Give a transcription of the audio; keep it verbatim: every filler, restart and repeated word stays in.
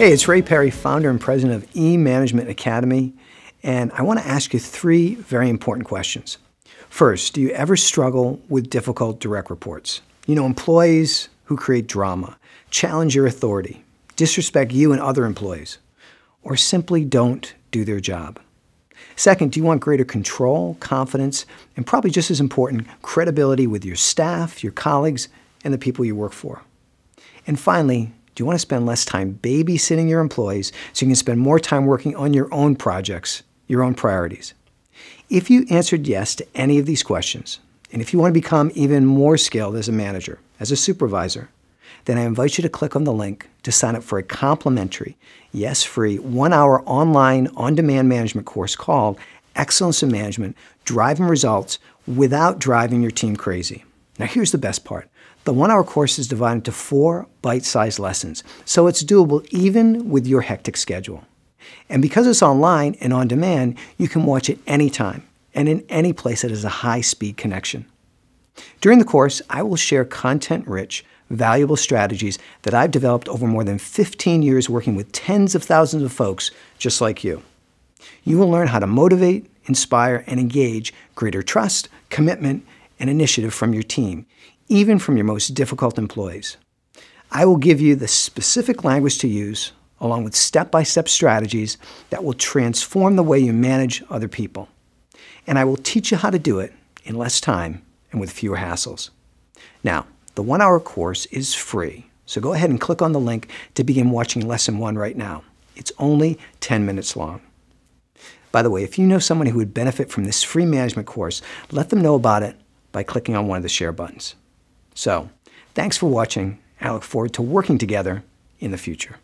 Hey, it's Ray Perry, founder and president of eManagement Academy, and I want to ask you three very important questions. First, do you ever struggle with difficult direct reports? You know, employees who create drama, challenge your authority, disrespect you and other employees, or simply don't do their job. Second, do you want greater control, confidence, and probably just as important, credibility with your staff, your colleagues, and the people you work for? And finally, do you want to spend less time babysitting your employees so you can spend more time working on your own projects, your own priorities? If you answered yes to any of these questions, and if you want to become even more skilled as a manager, as a supervisor, then I invite you to click on the link to sign up for a complimentary, yes, free, one-hour online, on-demand management course called Excellence in Management, Driving Results Without Driving Your Team Crazy. Now, here's the best part. The one-hour course is divided into four bite-sized lessons, so it's doable even with your hectic schedule. And because it's online and on demand, you can watch it anytime and in any place that has a high-speed connection. During the course, I will share content-rich, valuable strategies that I've developed over more than fifteen years working with tens of thousands of folks just like you. You will learn how to motivate, inspire, and engage greater trust, commitment, and initiative from your team, even from your most difficult employees. I will give you the specific language to use, along with step-by-step strategies that will transform the way you manage other people. And I will teach you how to do it in less time and with fewer hassles. Now, the one-hour course is free, so go ahead and click on the link to begin watching Lesson one right now. It's only ten minutes long. By the way, if you know someone who would benefit from this free management course, let them know about it by clicking on one of the share buttons. So, thanks for watching, and I look forward to working together in the future.